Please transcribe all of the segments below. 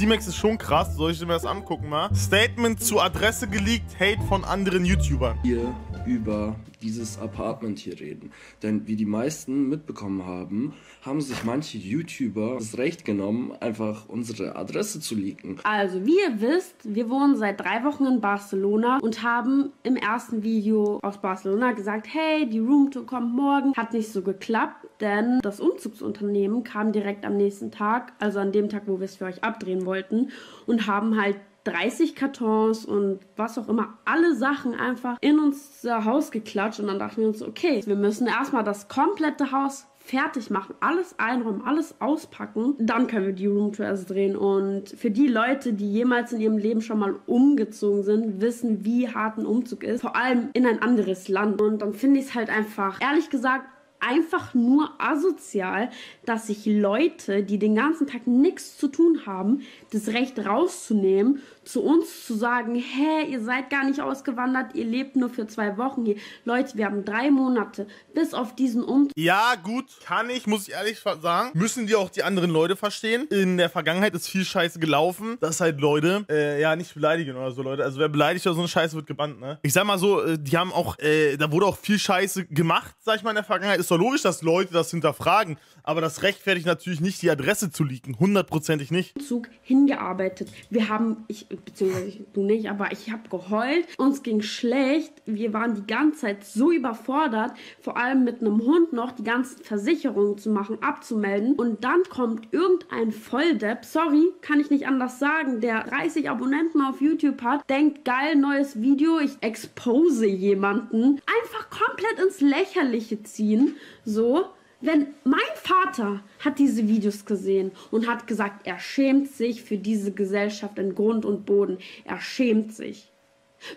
Simex ist schon krass. Soll ich mir das angucken mal? Statement zur Adresse geleakt, Hate von anderen YouTubern. Hier über dieses Apartment hier reden. Denn wie die meisten mitbekommen haben, haben sich manche YouTuber das Recht genommen, einfach unsere Adresse zu leaken. Also wie ihr wisst, wir wohnen seit 3 Wochen in Barcelona und haben im ersten Video aus Barcelona gesagt, hey, die Roomtour kommt morgen. Hat nicht so geklappt, denn das Umzugsunternehmen kam direkt am nächsten Tag, also an dem Tag, wo wir es für euch abdrehen wollten, und haben halt 30 Kartons und was auch immer, alle Sachen einfach in unser Haus geklatscht. Und dann dachten wir uns, okay, wir müssen erstmal das komplette Haus fertig machen, alles einräumen, alles auspacken. Dann können wir die Roomtour erst drehen. Und für die Leute, die jemals in ihrem Leben schon mal umgezogen sind, wissen, wie hart ein Umzug ist. Vor allem in ein anderes Land. Und dann finde ich es halt einfach, ehrlich gesagt, einfach nur asozial, dass sich Leute, die den ganzen Tag nichts zu tun haben, das Recht rauszunehmen, zu uns zu sagen, hey, ihr seid gar nicht ausgewandert, ihr lebt nur für 2 Wochen hier. Leute, wir haben 3 Monate bis auf diesen Umzug. Ja, gut, kann ich, muss ich ehrlich sagen. Müssen die auch die anderen Leute verstehen. In der Vergangenheit ist viel Scheiße gelaufen. Das ist halt Leute, ja, nicht beleidigen oder so, Leute. Also wer beleidigt oder so eine Scheiße, wird gebannt, ne? Ich sag mal so, die haben auch, da wurde auch viel Scheiße gemacht, sag ich mal, in der Vergangenheit. Ist doch logisch, dass Leute das hinterfragen, aber das rechtfertigt natürlich nicht, die Adresse zu leaken. Hundertprozentig nicht. Zug hingearbeitet. Wir haben, ich habe geheult. Uns ging schlecht. Wir waren die ganze Zeit so überfordert, vor allem mit einem Hund noch die ganzen Versicherungen zu machen, abzumelden. Und dann kommt irgendein Volldepp, sorry, kann ich nicht anders sagen, der 30 Abonnenten auf YouTube hat, denkt, geil, neues Video, ich expose jemanden. Einfach komplett ins Lächerliche ziehen, so. Wenn mein Vater hat diese Videos gesehen und hat gesagt, er schämt sich für diese Gesellschaft in Grund und Boden. Er schämt sich,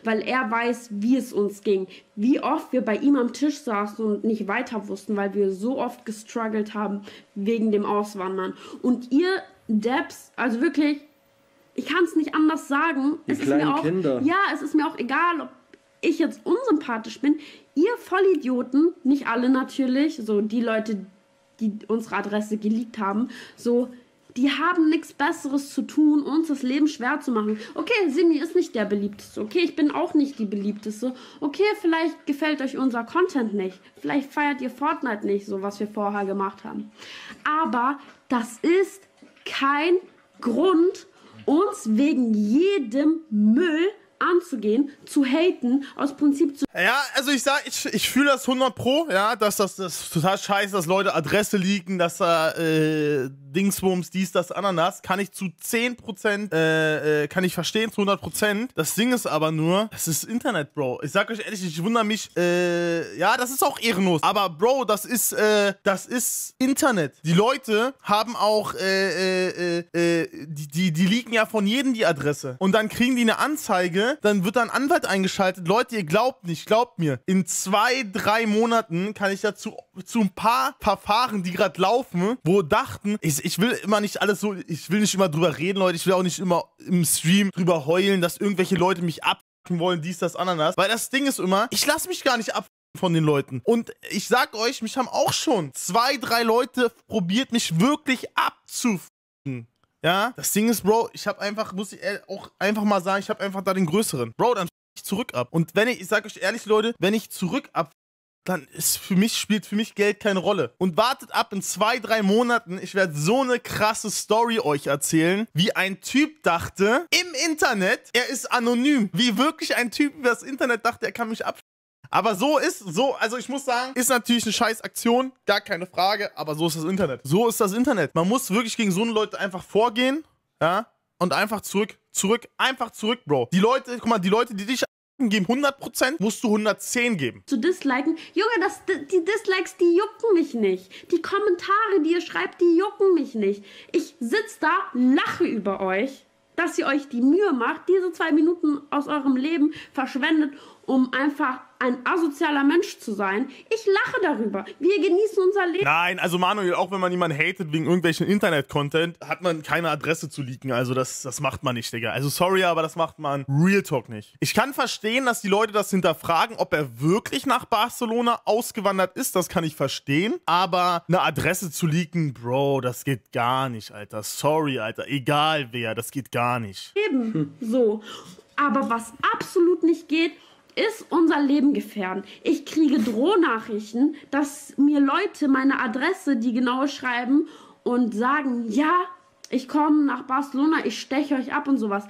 weil er weiß, wie es uns ging, wie oft wir bei ihm am Tisch saßen und nicht weiter wussten, weil wir so oft gestruggelt haben wegen dem Auswandern. Und ihr Depps, also wirklich, ich kann es nicht anders sagen. Die kleinen Kinder. Ja, es ist mir auch egal, ob ich jetzt unsympathisch bin, ihr Vollidioten, nicht alle natürlich, so die Leute, die unsere Adresse geleakt haben, so, die haben nichts Besseres zu tun, uns das Leben schwer zu machen. Okay, Simi ist nicht der Beliebteste, okay, ich bin auch nicht die Beliebteste, okay, vielleicht gefällt euch unser Content nicht, vielleicht feiert ihr Fortnite nicht, so was wir vorher gemacht haben. Aber das ist kein Grund, uns wegen jedem Müll anzugehen, zu haten, aus Prinzip zu... Ja, also ich sag, ich fühle das 100%, ja, dass das total scheiße, dass Leute Adresse leaken, dass da Dingsbums, dies, das, Ananas, kann ich zu 10% kann ich verstehen, zu 100%. Das Ding ist aber nur, das ist Internet, Bro. Ich sag euch ehrlich, ich wundere mich, ja, das ist auch ehrenlos, aber Bro, das ist Internet. Die Leute haben auch, die leaken ja von jedem die Adresse. Und dann kriegen die eine Anzeige, dann wird da ein Anwalt eingeschaltet. Leute, ihr glaubt nicht, glaubt mir. In 2, 3 Monaten kann ich dazu zu ein paar Verfahren, die gerade laufen, wo dachten, ich will immer nicht alles so, ich will nicht immer drüber reden, Leute. Ich will auch nicht immer im Stream drüber heulen, dass irgendwelche Leute mich abfucken wollen, dies, das, Ananas. Weil das Ding ist immer, ich lasse mich gar nicht abfucken von den Leuten. Und ich sag euch, mich haben auch schon 2, 3 Leute probiert, mich wirklich abzufucken. Ja, das Ding ist, Bro, ich habe einfach, muss ich auch einfach mal sagen, ich habe einfach da den größeren. Bro, dann ich zurück ab. Und wenn ich sag euch ehrlich, Leute, wenn ich zurück ab, dann ist für mich, spielt für mich Geld keine Rolle. Und wartet ab, in 2, 3 Monaten, ich werde so eine krasse Story euch erzählen, wie ein Typ dachte, im Internet, er ist anonym. Wie wirklich ein Typ über das Internet dachte, er kann mich ab. Aber so ist, so, also ich muss sagen, ist natürlich eine scheiß Aktion, gar keine Frage, aber so ist das Internet. So ist das Internet. Man muss wirklich gegen so eine Leute einfach vorgehen, ja, und einfach zurück, Bro. Die Leute, guck mal, die Leute, die dich geben 100%, musst du 110 geben. Zu disliken, Junge, die Dislikes, die jucken mich nicht. Die Kommentare, die ihr schreibt, die jucken mich nicht. Ich sitz da, lache über euch, dass ihr euch die Mühe macht, diese 2 Minuten aus eurem Leben verschwendet, um einfach ein asozialer Mensch zu sein. Ich lache darüber. Wir genießen unser Leben. Nein, also Manuel, auch wenn man jemanden hatet wegen irgendwelchen Internet-Content, hat man keine Adresse zu leaken. Also das macht man nicht, Digga. Also sorry, aber das macht man Real Talk nicht. Ich kann verstehen, dass die Leute das hinterfragen, ob er wirklich nach Barcelona ausgewandert ist. Das kann ich verstehen. Aber eine Adresse zu leaken, Bro, das geht gar nicht, Alter. Sorry, Alter. Egal wer, das geht gar nicht. Eben so. Aber was absolut nicht geht, ist unser Leben gefährden. Ich kriege Drohnachrichten, dass mir Leute meine Adresse, die genau schreiben und sagen, ja, ich komme nach Barcelona, ich steche euch ab und sowas.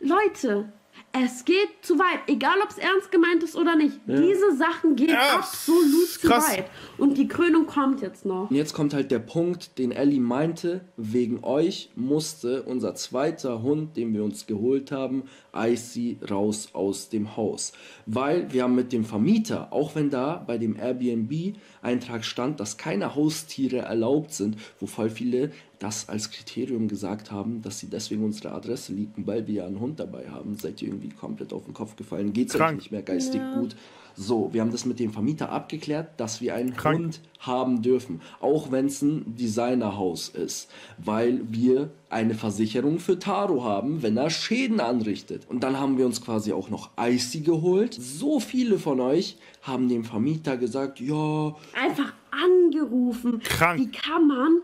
Leute, es geht zu weit, egal ob es ernst gemeint ist oder nicht. Ja. Diese Sachen gehen absolut zu weit. Und die Krönung kommt jetzt noch. Und jetzt kommt halt der Punkt, den Ellie meinte, wegen euch musste unser zweiter Hund, den wir uns geholt haben, Icy, raus aus dem Haus. Weil wir haben mit dem Vermieter, auch wenn da bei dem Airbnb-Eintrag stand, dass keine Haustiere erlaubt sind, wo voll viele das als Kriterium gesagt haben, dass sie deswegen unsere Adresse leaken, weil wir ja einen Hund dabei haben, seid ihr irgendwie komplett auf den Kopf gefallen, geht's euch nicht mehr geistig gut. So, wir haben das mit dem Vermieter abgeklärt, dass wir einen Hund haben dürfen, auch wenn es ein Designerhaus ist, weil wir eine Versicherung für Taro haben, wenn er Schäden anrichtet. Und dann haben wir uns quasi auch noch Icy geholt. So viele von euch haben dem Vermieter gesagt, ja... Einfach angerufen. Krank. Wie kann man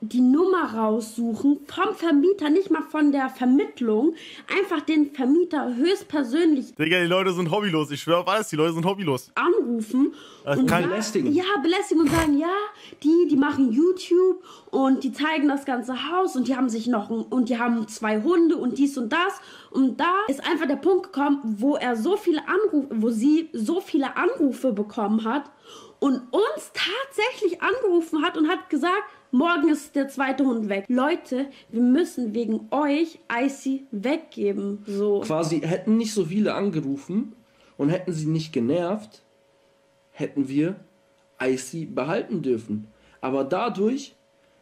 die Nummer raussuchen, vom Vermieter, nicht mal von der Vermittlung, einfach den Vermieter höchstpersönlich. Digga, die Leute sind hobbylos, ich schwöre auf alles, die Leute sind hobbylos. Anrufen und belästigen. Ja, belästigen und sagen, ja, die machen YouTube und die zeigen das ganze Haus und die haben sich noch, und die haben 2 Hunde und dies und das. Und da ist einfach der Punkt gekommen, wo er so viele Anrufe, wo sie so viele Anrufe bekommen hat und uns tatsächlich angerufen hat und hat gesagt, morgen ist der zweite Hund weg. Leute, wir müssen wegen euch Icy weggeben. So. Quasi hätten nicht so viele angerufen und hätten sie nicht genervt, hätten wir Icy behalten dürfen. Aber dadurch,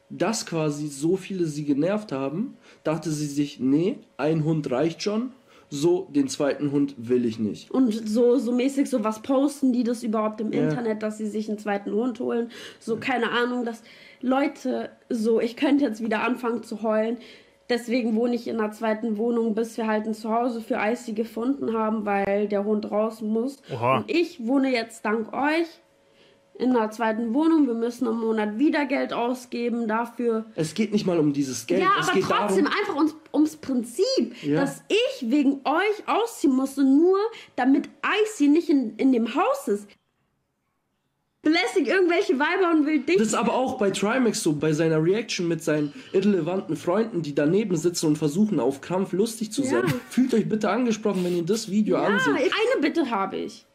dass quasi so viele sie genervt haben, dachte sie sich, nee, ein Hund reicht schon. So, den zweiten Hund will ich nicht. Und so mäßig, so was posten die das überhaupt im Internet, dass sie sich einen zweiten Hund holen. So, keine Ahnung, dass Leute, so, ich könnte jetzt wieder anfangen zu heulen. Deswegen wohne ich in einer zweiten Wohnung, bis wir halt ein Zuhause für Icy gefunden haben, weil der Hund raus muss. Oha. Und ich wohne jetzt dank euch in einer zweiten Wohnung. Wir müssen im Monat wieder Geld ausgeben dafür. Es geht nicht mal um dieses Geld. Ja, es aber geht trotzdem darum, einfach ums Prinzip, dass ich wegen euch ausziehen musste, nur damit Icy nicht in dem Haus ist. Belästigt irgendwelche Weiber und will dich. Das ist aber auch bei Trymacs so, bei seiner Reaction mit seinen irrelevanten Freunden, die daneben sitzen und versuchen, auf Krampf lustig zu sein. Fühlt euch bitte angesprochen, wenn ihr das Video anseht. Eine Bitte habe ich.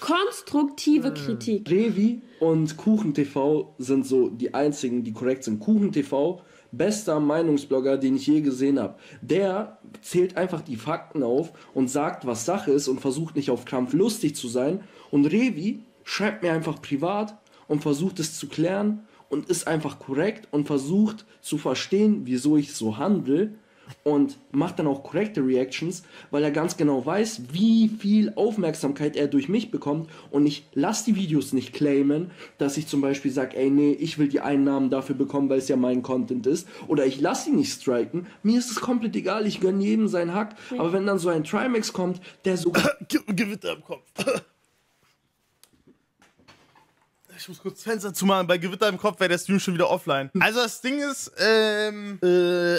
Konstruktive Kritik. Revi und Kuchen TV sind so die einzigen, die korrekt sind. Kuchen TV, bester Meinungsblogger, den ich je gesehen habe. Der zählt einfach die Fakten auf und sagt, was Sache ist und versucht nicht auf Krampf lustig zu sein. Und Revi schreibt mir einfach privat und versucht es zu klären und ist einfach korrekt und versucht zu verstehen, wieso ich so handle. Und macht dann auch korrekte Reactions, weil er ganz genau weiß, wie viel Aufmerksamkeit er durch mich bekommt. Und ich lasse die Videos nicht claimen, dass ich zum Beispiel sage, ey, nee, ich will die Einnahmen dafür bekommen, weil es ja mein Content ist. Oder ich lasse ihn nicht striken. Mir ist es komplett egal, ich gönne jedem seinen Hack. Aber wenn dann so ein Trymacs kommt, der so... Gewitter im Kopf. Ich muss kurz das Fenster zumachen, bei Gewitter im Kopf wäre der Stream schon wieder offline. Also das Ding ist,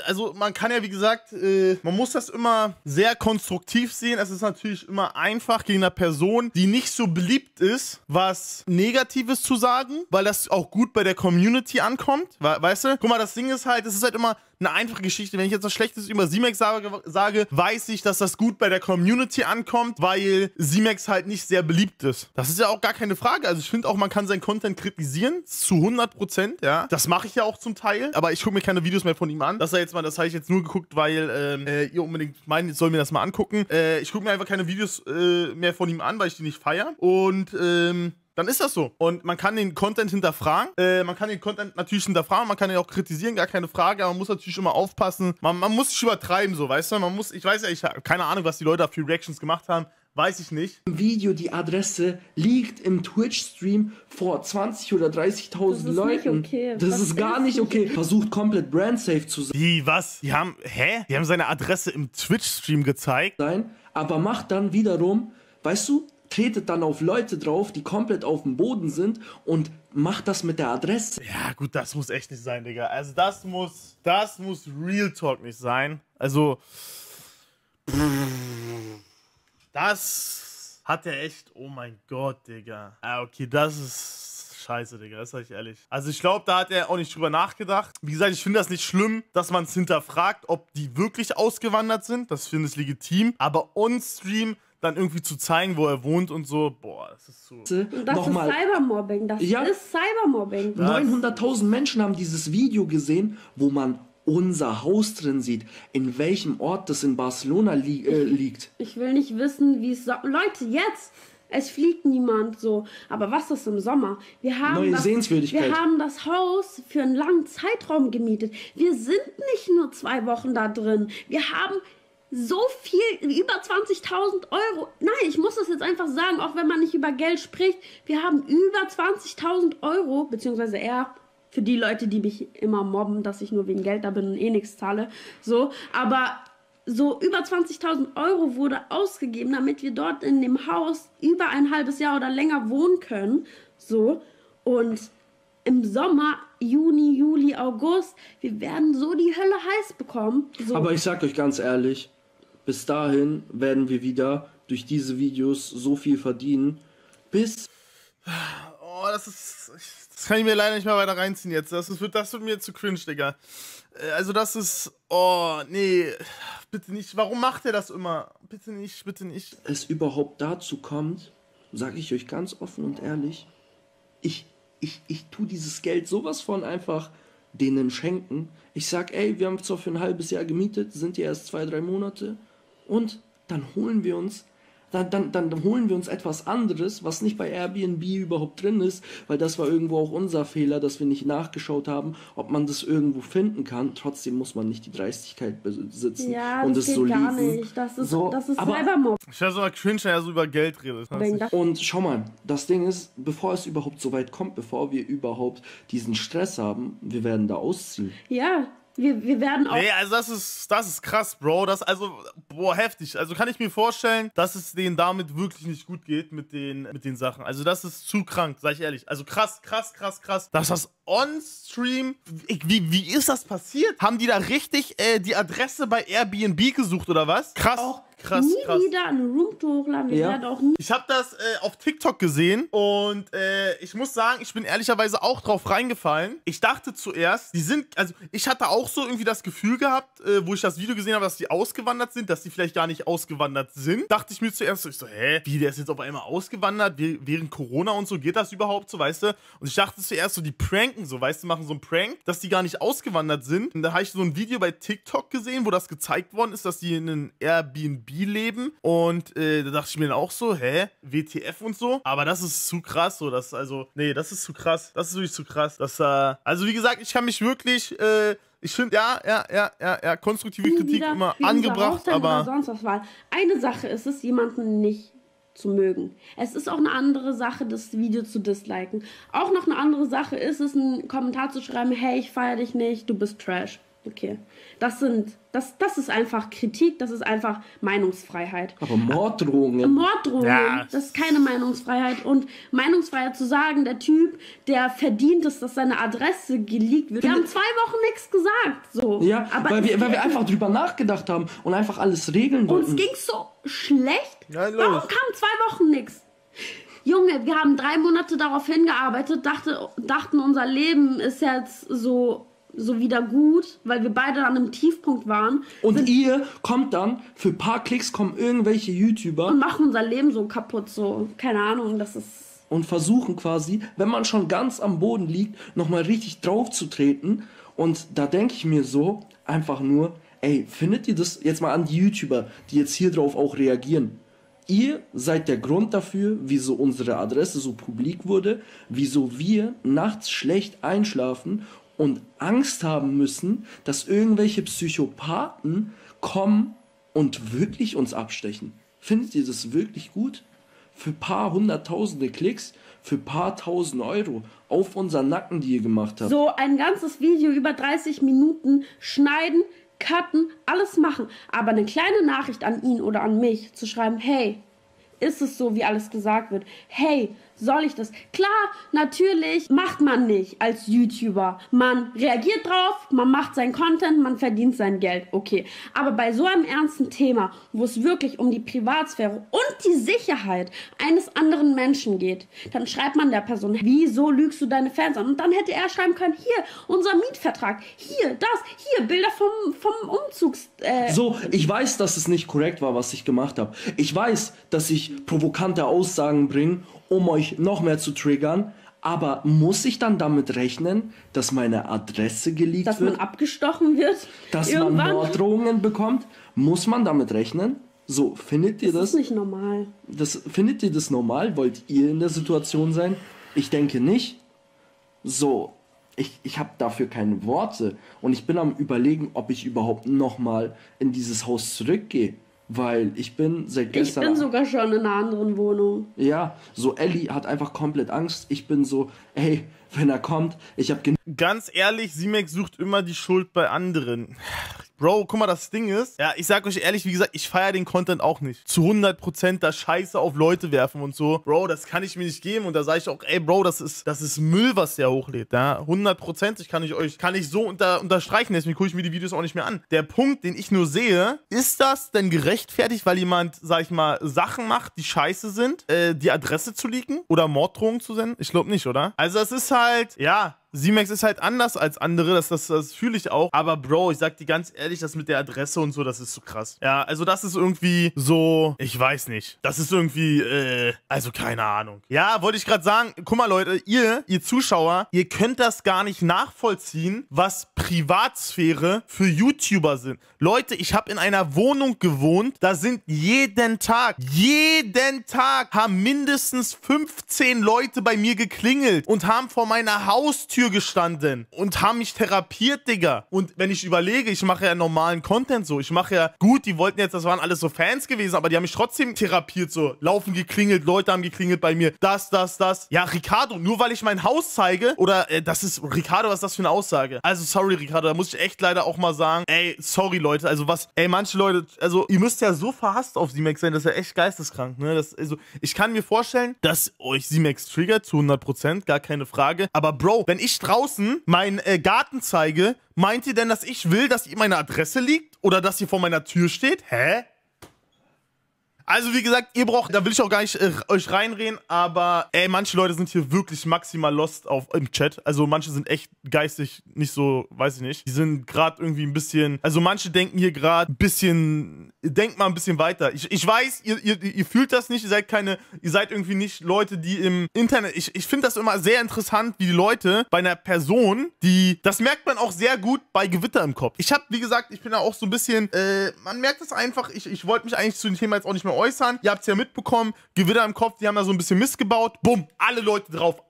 also man kann ja wie gesagt, man muss das immer sehr konstruktiv sehen. Es ist natürlich immer einfach gegen eine Person, die nicht so beliebt ist, was Negatives zu sagen, weil das auch gut bei der Community ankommt, weißt du? Guck mal, das Ding ist halt, es ist halt immer eine einfache Geschichte. Wenn ich jetzt was Schlechtes über Simex sage, weiß ich, dass das gut bei der Community ankommt, weil Simex halt nicht sehr beliebt ist. Das ist ja auch gar keine Frage. Also ich finde auch, man kann seinen Content kritisieren, zu 100%, ja. Das mache ich ja auch zum Teil, aber ich gucke mir keine Videos mehr von ihm an. Das sei jetzt mal, das habe ich jetzt nur geguckt, weil ihr unbedingt meint, ich soll mir das mal angucken. Ich gucke mir einfach keine Videos mehr von ihm an, weil ich die nicht feiere. Und dann ist das so. Und man kann den Content hinterfragen. Man kann den Content natürlich hinterfragen. Man kann ihn auch kritisieren, gar keine Frage. Aber man muss natürlich immer aufpassen. Man muss sich übertreiben, so, weißt du? Man muss, ich weiß ja, ich habe keine Ahnung, was die Leute da für Reactions gemacht haben. Weiß ich nicht. Im Video, die Adresse liegt im Twitch-Stream vor 20 oder 30.000 Leuten. Okay. Das ist gar nicht okay. Versucht komplett brandsafe zu sein. Wie, was? Die haben, hä? Die haben seine Adresse im Twitch-Stream gezeigt? Nein, aber macht dann wiederum, weißt du, tretet dann auf Leute drauf, die komplett auf dem Boden sind und macht das mit der Adresse. Ja gut, das muss echt nicht sein, Digga. Also das muss Real Talk nicht sein. Also, das hat er echt, oh mein Gott, Digga. Ah, okay, das ist scheiße, Digga, das sag ich ehrlich. Also ich glaube, da hat er auch nicht drüber nachgedacht. Wie gesagt, ich finde das nicht schlimm, dass man es hinterfragt, ob die wirklich ausgewandert sind. Das finde ich legitim, aber on-stream dann irgendwie zu zeigen, wo er wohnt und so, boah, das ist so. Das nochmal. Ist Cybermobbing, das ja. Ist Cybermobbing. 900.000 Menschen haben dieses Video gesehen, wo man unser Haus drin sieht, in welchem Ort das in Barcelona liegt. Ich will nicht wissen, wie es... Leute, jetzt! Es fliegt niemand so. Aber was ist im Sommer? Wir haben das Haus für einen langen Zeitraum gemietet. Wir sind nicht nur 2 Wochen da drin. Wir haben... so viel, über 20.000 Euro. Nein, ich muss das jetzt einfach sagen, auch wenn man nicht über Geld spricht. Wir haben über 20.000 Euro, beziehungsweise eher für die Leute, die mich immer mobben, dass ich nur wegen Geld da bin und eh nichts zahle. So, aber so über 20.000 Euro wurde ausgegeben, damit wir dort in dem Haus über ein halbes Jahr oder länger wohnen können. So, und im Sommer, Juni, Juli, August, wir werden so die Hölle heiß bekommen. So. Aber ich sag euch ganz ehrlich, bis dahin werden wir wieder durch diese Videos so viel verdienen, bis... Oh, das ist... Das kann ich mir leider nicht mal weiter reinziehen jetzt. Das wird mir zu cringe, Digga. Also das ist... Oh, nee. Bitte nicht. Warum macht er das immer? Bitte nicht, bitte nicht. Es überhaupt dazu kommt, sag ich euch ganz offen und ehrlich, ich tue dieses Geld sowas von einfach denen schenken. Ich sag, ey, wir haben zwar für ein halbes Jahr gemietet, sind ja erst 2, 3 Monate und dann holen wir uns, dann holen wir uns etwas anderes, was nicht bei Airbnb überhaupt drin ist, weil das war irgendwo auch unser Fehler, dass wir nicht nachgeschaut haben, ob man das irgendwo finden kann. Trotzdem muss man nicht die Dreistigkeit besitzen, ja, und es so lieben. Ja, das geht gar nicht. Das ist Cybermob. Ich weiß sogar cringe, wenn er so über Geld redet. Und schau mal, das Ding ist, bevor es überhaupt so weit kommt, bevor wir überhaupt diesen Stress haben, wir werden da ausziehen. Ja. Wir werden auch... Nee, also das ist krass, Bro. Das, also, boah, heftig. Also kann ich mir vorstellen, dass es denen damit wirklich nicht gut geht mit den Sachen. Also das ist zu krank, sag ich ehrlich. Also krass, krass, krass, krass. Dass das on-stream... Wie ist das passiert? Haben die da richtig die Adresse bei Airbnb gesucht oder was? Krass. Auch krass, nie krass. Wieder eine Roomtour hochladen. Ja. Halt auch nie. Ich habe das auf TikTok gesehen und ich muss sagen, ich bin ehrlicherweise auch drauf reingefallen. Ich dachte zuerst, die sind, also ich hatte auch so irgendwie das Gefühl gehabt, wo ich das Video gesehen habe, dass die ausgewandert sind, dass die vielleicht gar nicht ausgewandert sind. Dachte ich mir zuerst, ich so, hä, wie, der ist jetzt auf einmal ausgewandert, während Corona und so, geht das überhaupt so, weißt du? Und ich dachte zuerst so, die pranken so, weißt du, machen so einen Prank, dass die gar nicht ausgewandert sind. Und da habe ich so ein Video bei TikTok gesehen, wo das gezeigt worden ist, dass die in einem Airbnb leben und da dachte ich mir dann auch so, hä, WTF und so, aber das ist zu krass, so, das, also, nee, das ist zu krass, das ist wirklich zu krass, das, also wie gesagt, ich kann mich wirklich, ich finde, ja, konstruktive Kritik immer angebracht, aber... Sonst was war. Eine Sache ist es, jemanden nicht zu mögen. Es ist auch eine andere Sache, das Video zu disliken. Auch noch eine andere Sache ist es, einen Kommentar zu schreiben, hey, ich feiere dich nicht, du bist Trash. Okay, das ist einfach Kritik, das ist einfach Meinungsfreiheit. Aber Morddrohungen. Morddrohungen, ja. Das ist keine Meinungsfreiheit. Und Meinungsfreiheit zu sagen, der Typ, der verdient es, dass seine Adresse geleakt wird. Wir haben 2 Wochen nichts gesagt. So. Ja, aber weil wir einfach drüber nachgedacht haben und einfach alles regeln wollten. Uns ging es so schlecht. Nein, warum kam 2 Wochen nichts? Junge, wir haben 3 Monate darauf hingearbeitet, dachten, unser Leben ist jetzt so wieder gut, weil wir beide an einem Tiefpunkt waren. Und ihr kommt dann, für ein paar Klicks kommen irgendwelche YouTuber. Und machen unser Leben so kaputt, so, keine Ahnung, das ist... Und versuchen quasi, wenn man schon ganz am Boden liegt, nochmal richtig drauf zu treten. Und da denke ich mir so, einfach nur, ey, findet ihr das jetzt mal an die YouTuber, die jetzt hier drauf auch reagieren? Ihr seid der Grund dafür, wieso unsere Adresse so publik wurde, wieso wir nachts schlecht einschlafen und Angst haben müssen, dass irgendwelche Psychopathen kommen und wirklich uns abstechen. Findet ihr das wirklich gut? Für paar hunderttausende Klicks, für paar tausend Euro auf unseren Nacken, die ihr gemacht habt. So ein ganzes Video über 30 Minuten schneiden, cutten, alles machen. Aber eine kleine Nachricht an ihn oder an mich zu schreiben, hey, ist es so, wie alles gesagt wird? Hey, soll ich das? Klar, natürlich macht man nicht als YouTuber. Man reagiert drauf, man macht seinen Content, man verdient sein Geld. Okay, aber bei so einem ernsten Thema, wo es wirklich um die Privatsphäre und die Sicherheit eines anderen Menschen geht, dann schreibt man der Person, wieso lügst du deine Fans an? Und dann hätte er schreiben können, hier, unser Mietvertrag, hier, das, hier, Bilder vom Umzugs... So, ich weiß, dass es nicht korrekt war, was ich gemacht habe. Ich weiß, dass ich provokante Aussagen bringe, um euch noch mehr zu triggern, aber muss ich dann damit rechnen, dass meine Adresse geleakt wird? Dass man abgestochen wird? Dass irgendwann man Morddrohungen bekommt? Muss man damit rechnen? So, findet ihr das? Das ist nicht normal. Findet ihr das normal? Wollt ihr in der Situation sein? Ich denke nicht. So, ich habe dafür keine Worte und ich bin am Überlegen, ob ich überhaupt nochmal in dieses Haus zurückgehe. Weil ich bin seit gestern... Ich bin sogar schon in einer anderen Wohnung. Ja, so Ellie hat einfach komplett Angst. Ich bin so, ey, wenn er kommt, ich hab... Ganz ehrlich, Simex sucht immer die Schuld bei anderen. Bro, guck mal, das Ding ist... Ja, ich sag euch ehrlich, wie gesagt, ich feiere den Content auch nicht. Zu 100% da Scheiße auf Leute werfen und so. Bro, das kann ich mir nicht geben. Und da sage ich auch, ey, Bro, das ist Müll, was der hochlädt. Ja, 100%, kann ich so unterstreichen. Deswegen gucke ich mir die Videos auch nicht mehr an. Der Punkt, den ich nur sehe, ist das denn gerechtfertigt, weil jemand, sag ich mal, Sachen macht, die scheiße sind, die Adresse zu leaken oder Morddrohungen zu senden? Ich glaube nicht, oder? Also das ist halt, ja... Simex ist halt anders als andere, das fühle ich auch. Aber Bro, ich sag dir ganz ehrlich, das mit der Adresse und so, das ist so krass. Ja, also das ist irgendwie so, ich weiß nicht. Das ist irgendwie, also keine Ahnung. Ja, wollte ich gerade sagen, guck mal Leute, ihr Zuschauer, ihr könnt das gar nicht nachvollziehen, was Privatsphäre für YouTuber sind. Leute, ich habe in einer Wohnung gewohnt, da sind jeden Tag haben mindestens 15 Leute bei mir geklingelt und haben vor meiner Haustür gestanden und haben mich therapiert, Digga. Und wenn ich überlege, ich mache ja normalen Content so. Ich mache ja, gut, die wollten jetzt, das waren alles so Fans gewesen, aber die haben mich trotzdem therapiert so. Laufen geklingelt, Leute haben geklingelt bei mir. Das. Ja, Ricardo, nur weil ich mein Haus zeige, oder, das ist, Ricardo, was ist das für eine Aussage? Also, sorry, Ricardo, da muss ich echt leider auch mal sagen, ey, sorry, Leute, also was, ey, manche Leute, also, ihr müsst ja so verhasst auf Simex sein, das ist ja echt geisteskrank, ne? Also, ich kann mir vorstellen, dass euch Simex triggert, zu 100%, gar keine Frage, aber Bro, wenn ich draußen meinen Garten zeige, meint ihr denn, dass ich will, dass meine Adresse liegt? Oder dass ihr vor meiner Tür steht? Hä? Also wie gesagt, ihr braucht, da will ich auch gar nicht euch reinreden, aber ey, manche Leute sind hier wirklich maximal lost im Chat. Also manche sind echt geistig nicht so, weiß ich nicht. Die sind gerade irgendwie ein bisschen, also manche denken hier gerade ein bisschen, denkt mal ein bisschen weiter. Ich weiß, ihr fühlt das nicht, ihr seid irgendwie nicht Leute, die im Internet, ich finde das immer sehr interessant, wie die Leute bei einer Person, die, das merkt man auch sehr gut bei Gewitter im Kopf. Ich habe, wie gesagt, ich bin da auch so ein bisschen, man merkt das einfach, ich wollte mich eigentlich zu dem Thema jetzt auch nicht mehr äußern. Ihr habt es ja mitbekommen, Gewitter im Kopf, die haben da so ein bisschen Mist gebaut. Bumm, alle Leute drauf,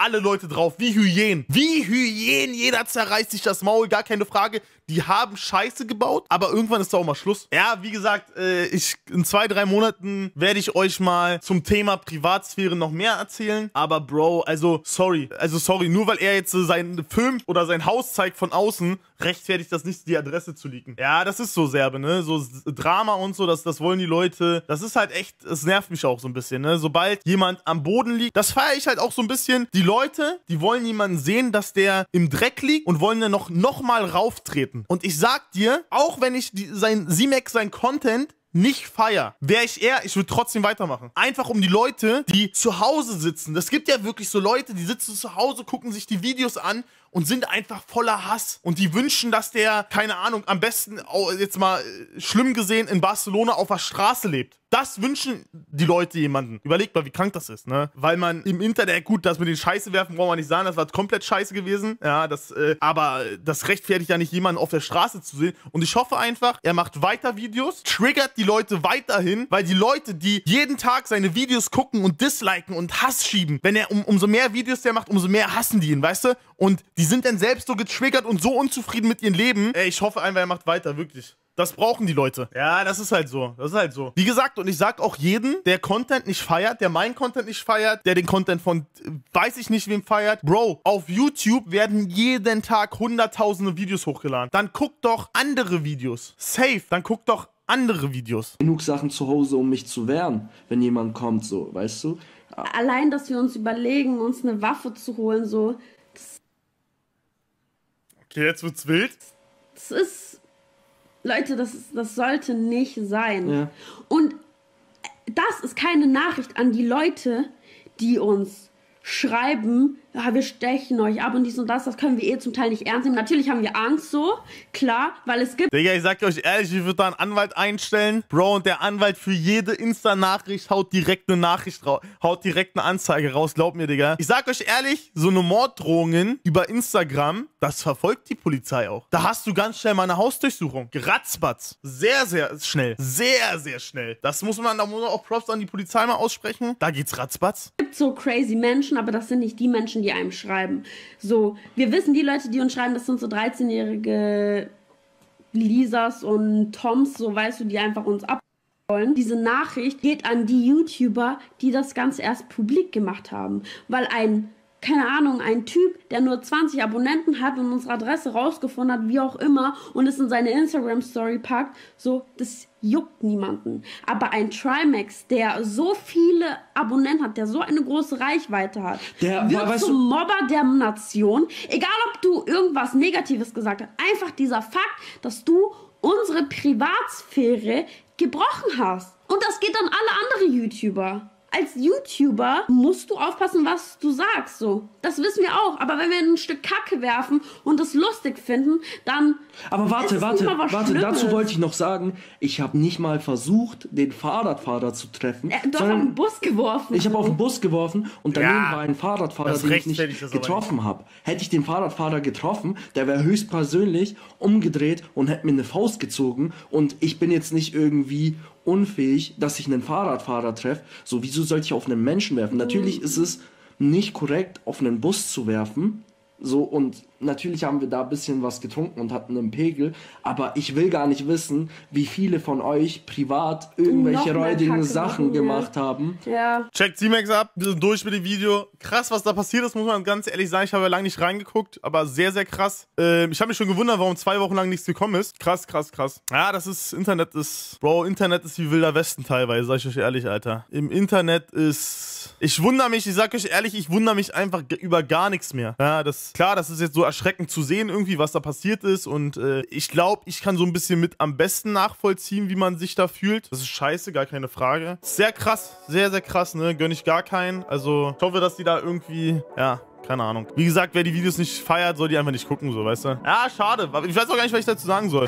wie Hyänen. Wie Hyänen, jeder zerreißt sich das Maul, gar keine Frage. Die haben Scheiße gebaut, aber irgendwann ist da auch mal Schluss. Ja, wie gesagt, in 2, 3 Monaten werde ich euch mal zum Thema Privatsphäre noch mehr erzählen. Aber Bro, also sorry, nur weil er jetzt seinen Film oder sein Haus zeigt von außen, rechtfertigt das nicht, die Adresse zu leaken. Ja, das ist so Serbe, ne? So Drama und so, das wollen die Leute. Das ist halt echt, es nervt mich auch so ein bisschen, ne? Sobald jemand am Boden liegt, das feiere ich halt auch so ein bisschen. Die Leute, die wollen jemanden sehen, dass der im Dreck liegt und wollen dann noch mal rauftreten. Und ich sag dir, auch wenn ich sein Content nicht feier, wäre ich eher, ich würde trotzdem weitermachen. Einfach um die Leute, die zu Hause sitzen. Das gibt ja wirklich so Leute, die sitzen zu Hause, gucken sich die Videos an und sind einfach voller Hass. Und die wünschen, dass der, keine Ahnung, am besten, jetzt mal schlimm gesehen, in Barcelona auf der Straße lebt. Das wünschen die Leute jemanden. Überlegt mal, wie krank das ist, ne? Weil man im Internet, gut, das mit den Scheiße werfen, brauchen wir nicht sagen, das war komplett scheiße gewesen. Ja, aber das rechtfertigt ja nicht, jemanden auf der Straße zu sehen. Und ich hoffe einfach, er macht weiter Videos, triggert die Leute weiterhin, weil die Leute, die jeden Tag seine Videos gucken und disliken und Hass schieben, wenn er umso mehr Videos der macht, umso mehr hassen die ihn, weißt du? Und die sind dann selbst so getriggert und so unzufrieden mit ihrem Leben. Ey, ich hoffe einfach, er macht weiter, wirklich. Das brauchen die Leute. Ja, das ist halt so. Das ist halt so. Wie gesagt, und ich sag auch jeden, der Content nicht feiert, der meinen Content nicht feiert, der den Content von weiß ich nicht wem feiert. Bro, auf YouTube werden jeden Tag hunderttausende Videos hochgeladen. Dann guckt doch andere Videos. Safe. Dann guckt doch andere Videos. Genug Sachen zu Hause, um mich zu wehren, wenn jemand kommt, so, weißt du? Allein, dass wir uns überlegen, uns eine Waffe zu holen, so. Okay, jetzt wird's wild. Das ist, Leute, das sollte nicht sein. Ja. Und das ist keine Nachricht an die Leute, die uns schreiben, ja, wir stechen euch ab und dies und das, das können wir eh zum Teil nicht ernst nehmen. Natürlich haben wir Angst so, klar, weil es gibt... Digga, ich sag euch ehrlich, ich würde da einen Anwalt einstellen. Bro, und der Anwalt für jede Insta-Nachricht haut direkt eine Nachricht raus, haut direkt eine Anzeige raus, glaubt mir, Digga. Ich sag euch ehrlich, so eine Morddrohungen über Instagram, das verfolgt die Polizei auch. Da hast du ganz schnell mal eine Hausdurchsuchung. Geratzbatz. Sehr, sehr schnell. Sehr, sehr schnell. Das muss man, da muss man auch Props an die Polizei mal aussprechen. Da geht's ratzbatz. Es gibt so crazy Menschen, aber das sind nicht die Menschen, die einem schreiben. So, wir wissen, die Leute, die uns schreiben, das sind so 13-jährige Lisas und Toms, so, weißt du, die einfach uns ab wollen. Diese Nachricht geht an die YouTuber, die das Ganze erst publik gemacht haben. Weil ein, keine Ahnung, ein Typ, der nur 20 Abonnenten hat und unsere Adresse rausgefunden hat, wie auch immer, und es in seine Instagram-Story packt, so, das juckt niemanden. Aber ein Trymacs, der so viele Abonnenten hat, der so eine große Reichweite hat, wird zum Mobber der Nation. Egal, ob du irgendwas Negatives gesagt hast, einfach dieser Fakt, dass du unsere Privatsphäre gebrochen hast. Und das geht an alle anderen YouTuber. Als YouTuber musst du aufpassen, was du sagst, so. Das wissen wir auch. Aber wenn wir ein Stück Kacke werfen und das lustig finden, dann... Aber warte, dazu wollte ich noch sagen, ich habe nicht mal versucht, den Fahrradfahrer zu treffen. Du hast auf den Bus geworfen. Ich habe auf den Bus geworfen und daneben war ein Fahrradfahrer, den ich nicht getroffen habe. Hätte ich den Fahrradfahrer getroffen, der wäre höchstpersönlich umgedreht und hätte mir eine Faust gezogen. Und ich bin jetzt nicht irgendwie unfähig, dass ich einen Fahrradfahrer treffe. So, wieso sollte ich auf einen Menschen werfen? Natürlich ist es nicht korrekt, auf einen Bus zu werfen. So, und natürlich haben wir da ein bisschen was getrunken und hatten einen Pegel. Aber ich will gar nicht wissen, wie viele von euch privat irgendwelche räudigen Sachen gemacht haben. Ja. Checkt Simex ab, wir sind durch mit dem Video. Krass, was da passiert ist, muss man ganz ehrlich sagen. Ich habe ja lange nicht reingeguckt, aber sehr, sehr krass. Ich habe mich schon gewundert, warum 2 Wochen lang nichts gekommen ist. Krass, krass, krass. Ja, das ist, Internet ist, Bro, Internet ist wie wilder Westen teilweise, sag ich euch ehrlich, Alter. Im Internet ist, ich wundere mich, ich sag euch ehrlich, ich wundere mich einfach über gar nichts mehr. Ja, das, klar, das ist jetzt so erschreckend zu sehen, irgendwie, was da passiert ist. Und ich glaube, ich kann so ein bisschen mit am besten nachvollziehen, wie man sich da fühlt. Das ist scheiße, gar keine Frage. Sehr krass, sehr, sehr krass, ne? Gönn ich gar keinen. Also, ich hoffe, dass die da irgendwie, ja, keine Ahnung. Wie gesagt, wer die Videos nicht feiert, soll die einfach nicht gucken, so, weißt du? Ja, schade. Ich weiß auch gar nicht, was ich dazu sagen soll.